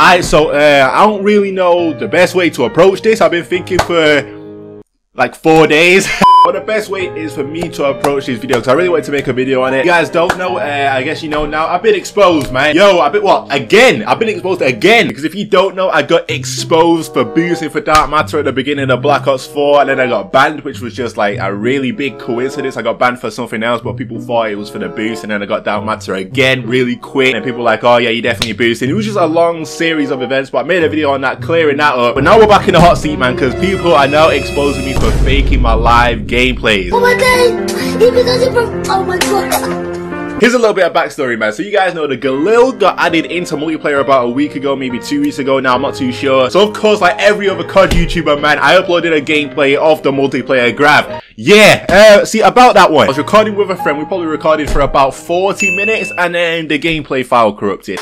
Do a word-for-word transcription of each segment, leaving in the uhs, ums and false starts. Alright, so uh, I don't really know the best way to approach this. I've been thinking for like four days. But the best way is for me to approach these videos. I really wanted to make a video on it. You guys don't know, uh, I guess you know now. I've been exposed, man. Yo, I've been, what, again? I've been exposed again. Because if you don't know, I got exposed for boosting for Dark Matter at the beginning of Black Ops four. And then I got banned, which was just like a really big coincidence. I got banned for something else, but people thought it was for the boost. And then I got Dark Matter again really quick. And people were like, oh yeah, you definitely boosting. It was just a long series of events, but I made a video on that, clearing that up. But now we're back in the hot seat, man. Because people are now exposing me for faking my live game gameplays. Oh my god, he does it from, oh my god. Here's a little bit of backstory, man. So you guys know the Galil got added into multiplayer about a week ago, maybe two weeks ago now, I'm not too sure. So of course, like every other C O D YouTuber, man, I uploaded a gameplay of the multiplayer grab. Yeah, uh, see, about that one. I was recording with a friend, we probably recorded for about forty minutes, and then the gameplay file corrupted.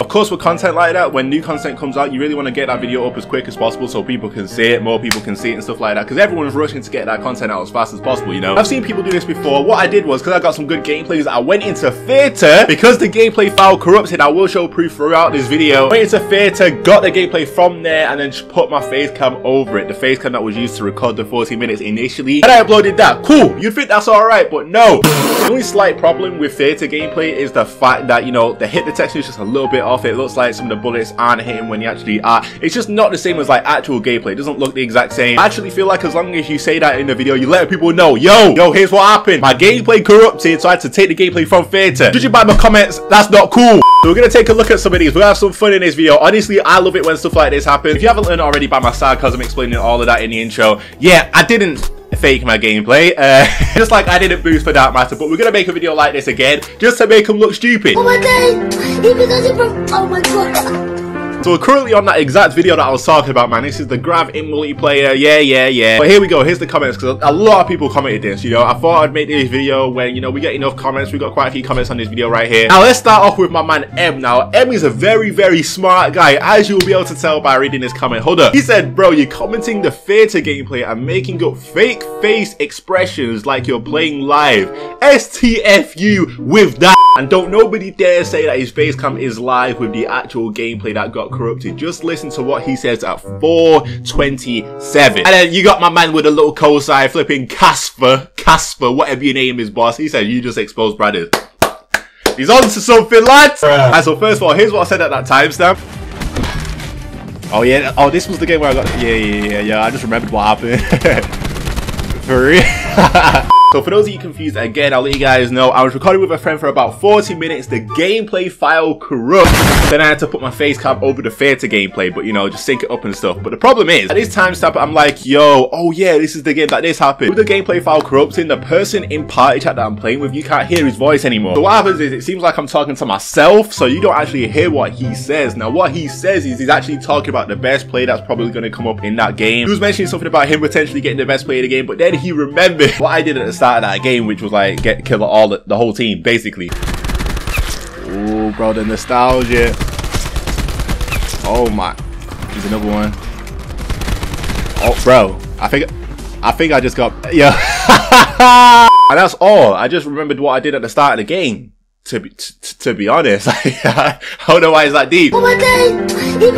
Of course, with content like that, when new content comes out, you really want to get that video up as quick as possible so people can see it, more people can see it and stuff like that, because everyone's rushing to get that content out as fast as possible, you know? I've seen people do this before. What I did was, because I got some good gameplays, I went into theatre. Because the gameplay file corrupted, I will show proof throughout this video. Went into theatre, got the gameplay from there, and then just put my face cam over it, the face cam that was used to record the forty minutes initially, and I uploaded that. Cool, you'd think that's alright, but no. The only slight problem with theatre gameplay is the fact that, you know, the hit detection is just a little bit off. It looks like some of the bullets aren't hitting when you actually are. It's just not the same as like actual gameplay. It doesn't look the exact same. I actually feel like as long as you say that in the video, you let people know, yo, yo, here's what happened. My gameplay corrupted, so I had to take the gameplay from theater. Judging by my comments, that's not cool. So we're going to take a look at some of these. We're going to have some fun in this video. Honestly, I love it when stuff like this happens. If you haven't learned already by my sarcasm explaining all of that in the intro, yeah, I didn't fake my gameplay, uh, just like I didn't boost for Dark Matter, but we're gonna make a video like this again just to make them look stupid. Oh my god, he does it from, oh my god. So we're currently on that exact video that I was talking about, man. This is the grab in multiplayer, yeah, yeah, yeah. But here we go, here's the comments, because a lot of people commented this, you know. I thought I'd make this video when, you know, we get enough comments. We got quite a few comments on this video right here. Now, let's start off with my man, M. Now, M is a very, very smart guy, as you'll be able to tell by reading this comment. Hold up. He said, bro, you're commenting the theatre gameplay and making up fake face expressions like you're playing live. S T F U with that. And don't nobody dare say that his face cam is live with the actual gameplay that got corrupted. Just listen to what he says at four twenty-seven. And then you got my man with a little cosign flipping Casper, Casper, whatever your name is, boss. He said, you just exposed brothers. He's on to something, lads. Alright, so first of all, here's what I said at that timestamp. Oh yeah, oh this was the game where I got, yeah, yeah, yeah, yeah, I just remembered what happened. For real. So for those of you confused, again, I'll let you guys know, I was recording with a friend for about forty minutes, the gameplay file corrupt, then I had to put my face cam over the theater gameplay, but you know, just sync it up and stuff. But the problem is, at this timestamp, I'm like, yo, oh yeah, this is the game that this happened. With the gameplay file corrupting, the person in party chat that I'm playing with, you can't hear his voice anymore. So what happens is, it seems like I'm talking to myself, so you don't actually hear what he says. Now what he says is, he's actually talking about the best play that's probably going to come up in that game. He was mentioning something about him potentially getting the best play of the game, but then he remembered what I did at the start of that game, which was like get kill all the, the whole team basically. Oh bro, the nostalgia. Oh my, he's another one. Oh bro, I think I think I just got, yeah. And that's all. I just remembered what I did at the start of the game. To be t to be honest, I don't know why it's that deep. Oh my god.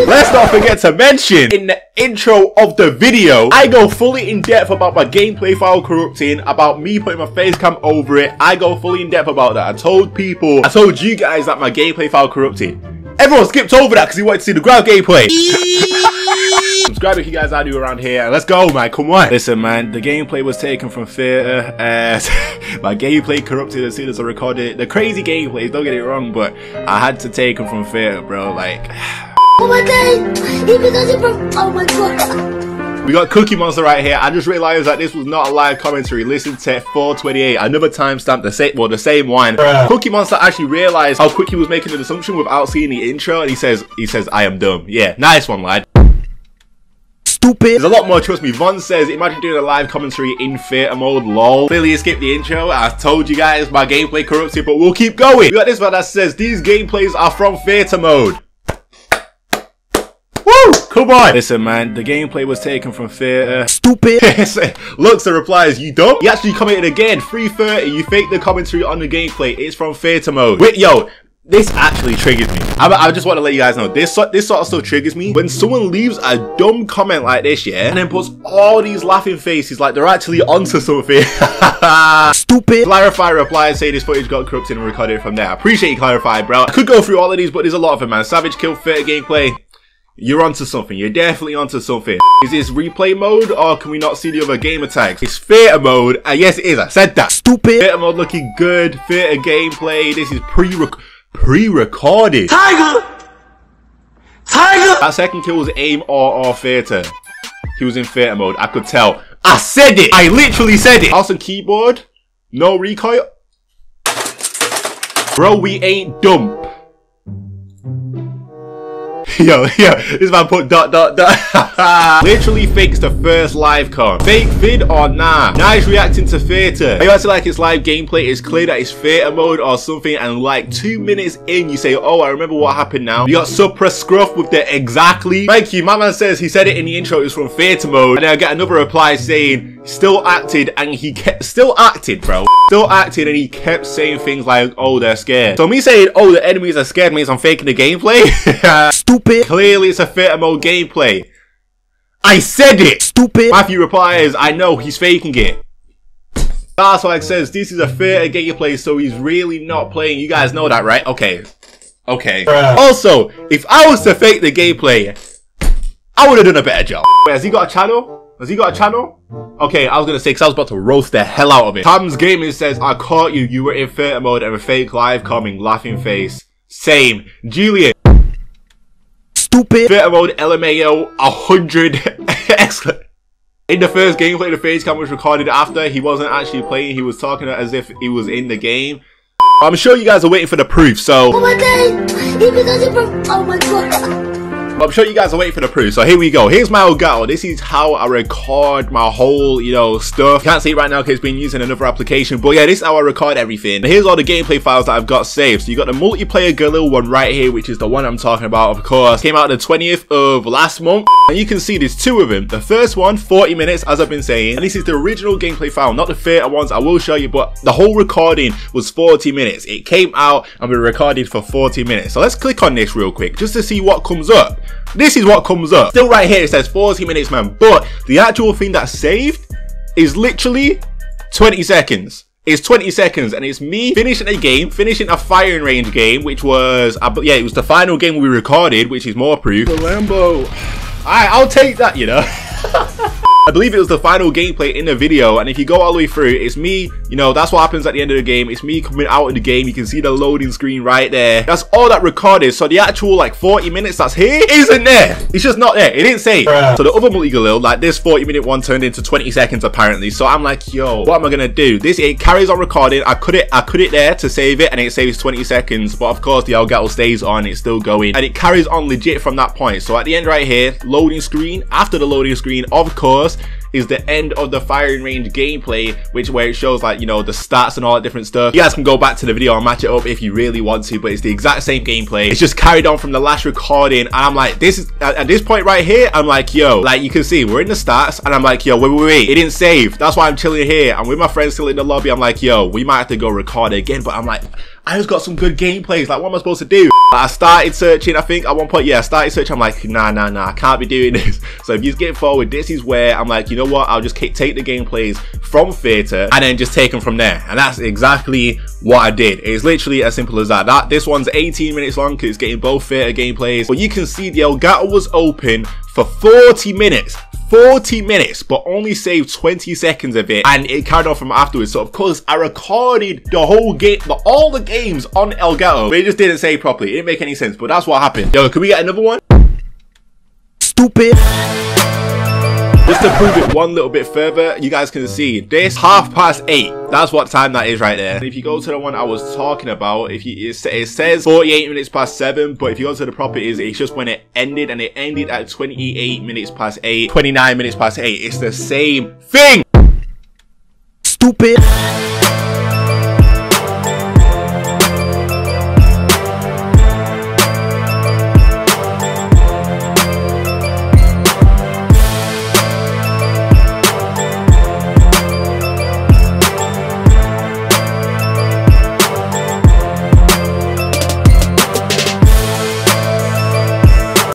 Let's not forget to mention in the intro of the video, I go fully in depth about my gameplay file corrupting, about me putting my face cam over it. I go fully in depth about that. I told people, I told you guys that my gameplay file corrupted. Everyone skipped over that because he wanted to see the grab gameplay. Subscribe if you guys are new around here. Let's go, man. Come on. Listen, man. The gameplay was taken from theatre. Uh, my gameplay corrupted as soon as I recorded it. The crazy gameplays, don't get it wrong, but I had to take them from theatre, bro. Like, oh my god. He does it from, oh my god. We got Cookie Monster right here. I just realized that this was not a live commentary. Listen to four twenty-eight, another timestamp, the same, well, the same one. Yeah. Cookie Monster actually realized how quick he was making an assumption without seeing the intro, and he says, he says, I am dumb. Yeah, nice one, lad. Stupid. There's a lot more, trust me. Von says, imagine doing a live commentary in theater mode, lol. Clearly skipped the intro. I told you guys my gameplay corrupted, but we'll keep going. We got this one that says, these gameplays are from theater mode. Come on! Listen, man, the gameplay was taken from theatre. Stupid! Looks and replies, you dumb? He actually commented again, three thirty, you faked the commentary on the gameplay, it's from theatre mode. Wait, yo, This actually triggered me. I, I just want to let you guys know, this, this sort of still triggers me. When someone leaves a dumb comment like this, yeah, and then puts all these laughing faces like they're actually onto something. Stupid. Clarify, reply, and say this footage got corrupted and recorded from there. I appreciate you clarifying, bro. I could go through all of these, but there's a lot of them, man. Savage Kill, fair gameplay. You're onto something. You're definitely onto something. Is this replay mode, or can we not see the other gamer tags? It's theater mode. And yes, it is. I said that. Stupid. Theater mode looking good. Theater gameplay. This is pre-rec- pre-recorded. Tiger! Tiger! That second kill was aim or or theater. He was in theater mode. I could tell. I said it. I literally said it. Also keyboard. No recoil. Bro, we ain't dumb. Yo, yo, this man put dot dot dot. Literally fakes the first live con. Fake vid or nah? Nice reacting to theatre. You actually like it's live gameplay, it's clear that it's theatre mode or something, and like two minutes in you say, oh, I remember what happened now. You got Supra Scruff with the exactly. Thank you, my man says he said it in the intro, it was from theatre mode. And then I get another reply saying, still acted and he kept, still acted, bro. Still acted and he kept saying things like, oh, they're scared. So me saying, oh, the enemies are scared means I'm faking the gameplay? Stupid. Clearly it's a theater mode gameplay. I said it! Stupid! Matthew replies, I know, he's faking it. That's why it says this is a theater gameplay, so he's really not playing. You guys know that, right? Okay. Okay. Bruh. Also, if I was to fake the gameplay, I would have done a better job. Wait, has he got a channel? Has he got a channel? Okay, I was gonna say, because I was about to roast the hell out of it. Tom's Gaming says, I caught you, you were in theater mode and a fake live coming, laughing face. Same. Julian. Stupid. Theater mode L M A O one hundred. In the first gameplay, the face cam was recorded after. He wasn't actually playing. He was talking as if he was in the game. I'm sure you guys are waiting for the proof, so... Oh my god! Oh my god! I'm sure you guys are waiting for the proof, so here we go. Here's my Elgato. This is how I record my whole, you know, stuff. You can't see it right now because it's been used in another application. But yeah, this is how I record everything. And here's all the gameplay files that I've got saved. So you got the multiplayer Galil one right here, which is the one I'm talking about, of course. Came out the twentieth of last month. And you can see there's two of them. The first one, forty minutes, as I've been saying. And this is the original gameplay file, not the theater ones. I will show you, but the whole recording was forty minutes. It came out and we recorded for forty minutes. So let's click on this real quick, just to see what comes up. This is what comes up. Still right here, it says forty minutes, man. But the actual thing that's saved is literally twenty seconds. It's twenty seconds, and it's me finishing a game, finishing a firing range game, which was, uh, yeah, it was the final game we recorded, which is more proof. The Lambo. Alright, I'll take that, you know. I believe it was the final gameplay in the video, and if you go all the way through, it's me, you know, that's what happens at the end of the game. It's me coming out of the game. You can see the loading screen right there. That's all that recorded. So the actual like forty minutes that's here isn't there. It's just not there. It didn't say. So the other multi-galil, like this forty minute one turned into twenty seconds apparently. So I'm like, yo, what am I gonna do? This, it carries on recording. I cut it, I cut it there to save it, and it saves twenty seconds. But of course the Elgato stays on, it's still going, and it carries on legit from that point. So at the end right here, loading screen, after the loading screen, of course, is the end of the firing range gameplay, which where it shows like, you know, the stats and all that different stuff. You guys can go back to the video and match it up if you really want to, but it's the exact same gameplay. It's just carried on from the last recording, and I'm like, this is at, at this point right here, I'm like, yo, like you can see we're in the stats, and I'm like, yo, wait, wait, wait, it didn't save. That's why I'm chilling here. I'm with my friends still in the lobby. I'm like, yo, we might have to go record it again, but I'm like, I just got some good gameplays. Like, what am I supposed to do? Like, I started searching, I think at one point, yeah, I started searching. I'm like, nah, nah, nah, I can't be doing this. So if you just get forward, this is where I'm like, you know what? I'll just take the gameplays from theater and then just take them from there. And that's exactly what I did. It's literally as simple as that. That this one's eighteen minutes long because it's getting both theater gameplays. But you can see the Elgato was open for forty minutes. forty minutes, but only saved twenty seconds of it, and it carried on from afterwards. So of course I recorded the whole game, but all the games on Elgato, but it just didn't say properly. It didn't make any sense, but that's what happened. Yo, can we get another one? Stupid. Just to prove it one little bit further, you guys can see this half past eight. That's what time that is right there. And if you go to the one I was talking about, if you, it, it says forty-eight minutes past seven, but if you go to the properties, it's just when it ended, and it ended at twenty-eight minutes past eight, twenty-nine minutes past eight. It's the same thing. Stupid.